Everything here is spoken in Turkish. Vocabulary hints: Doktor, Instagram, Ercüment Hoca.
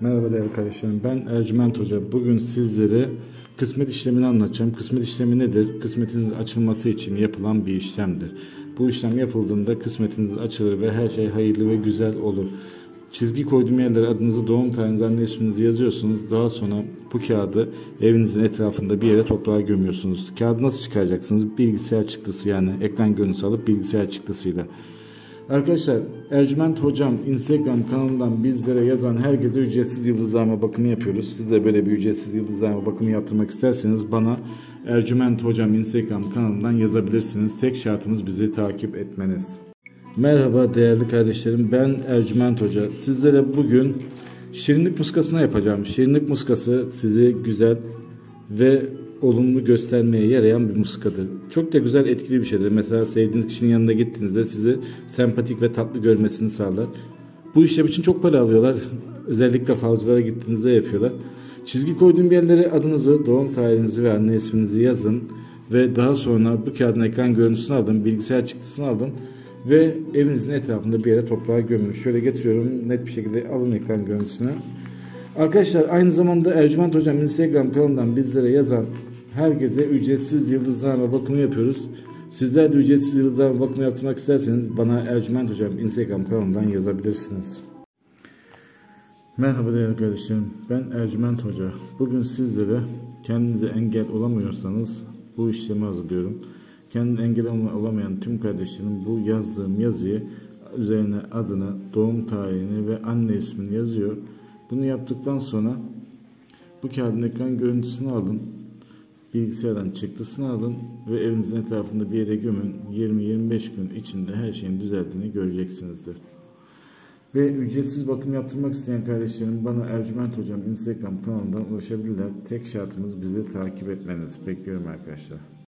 Merhaba değerli kardeşlerim, ben Ercüment Hoca. Bugün sizlere kısmet işlemini anlatacağım. Kısmet işlemi nedir? Kısmetinizin açılması için yapılan bir işlemdir. Bu işlem yapıldığında kısmetiniz açılır ve her şey hayırlı ve güzel olur. Çizgi koyduğum yerlere adınızı, doğum tarihinizi, anne isminizi yazıyorsunuz. Daha sonra bu kağıdı evinizin etrafında bir yere, toprağa gömüyorsunuz. Kağıdı nasıl çıkaracaksınız? Bilgisayar çıktısı, yani ekran görüntüsü alıp bilgisayar çıktısıyla. Arkadaşlar, Ercüment Hocam Instagram kanalından bizlere yazan herkese ücretsiz yıldızlarma bakımı yapıyoruz. Siz de böyle bir ücretsiz yıldızlarma bakımı yaptırmak isterseniz bana Ercüment Hocam Instagram kanalından yazabilirsiniz. Tek şartımız bizi takip etmeniz. Merhaba değerli kardeşlerim, ben Ercüment Hoca. Sizlere bugün şirinlik muskasına yapacağım. Şirinlik muskası sizi güzel ve olumlu göstermeye yarayan bir muskadır. Çok da güzel, etkili bir şeydir. Mesela sevdiğiniz kişinin yanına gittiğinizde sizi sempatik ve tatlı görmesini sağlar. Bu işlem için çok para alıyorlar. Özellikle falcılara gittiğinizde yapıyorlar. Çizgi koyduğum yerlere adınızı, doğum tarihinizi ve anne isminizi yazın. Ve daha sonra bu kağıdın ekran görüntüsünü aldım, bilgisayar çıktısını aldım. Ve evinizin etrafında bir yere, toprağa gömün. Şöyle getiriyorum, net bir şekilde alın ekran görüntüsünü. Arkadaşlar, aynı zamanda Ercüment Hocam Instagram kanalından bizlere yazan herkese ücretsiz yıldızlarla bakımı yapıyoruz. Sizler de ücretsiz yıldızlarla bakımı yaptırmak isterseniz bana Ercüment Hocam Instagram kanalından yazabilirsiniz. Merhaba değerli kardeşlerim, ben Ercüment Hoca. Bugün sizlere kendinize engel olamıyorsanız bu işlemi hazırlıyorum. Kendine engel olamayan tüm kardeşlerim bu yazdığım yazıyı üzerine adını, doğum tarihini ve anne ismini yazıyor. Bunu yaptıktan sonra bu kağıdın ekran görüntüsünü alın, bilgisayardan çıktısını alın ve evinizin etrafında bir yere gömün. 20-25 gün içinde her şeyin düzeldiğini göreceksinizdir. Ve ücretsiz bakım yaptırmak isteyen kardeşlerim bana Ercüment Hocam Instagram kanalından ulaşabilirler. Tek şartımız bizi takip etmeniz. Bekliyorum arkadaşlar.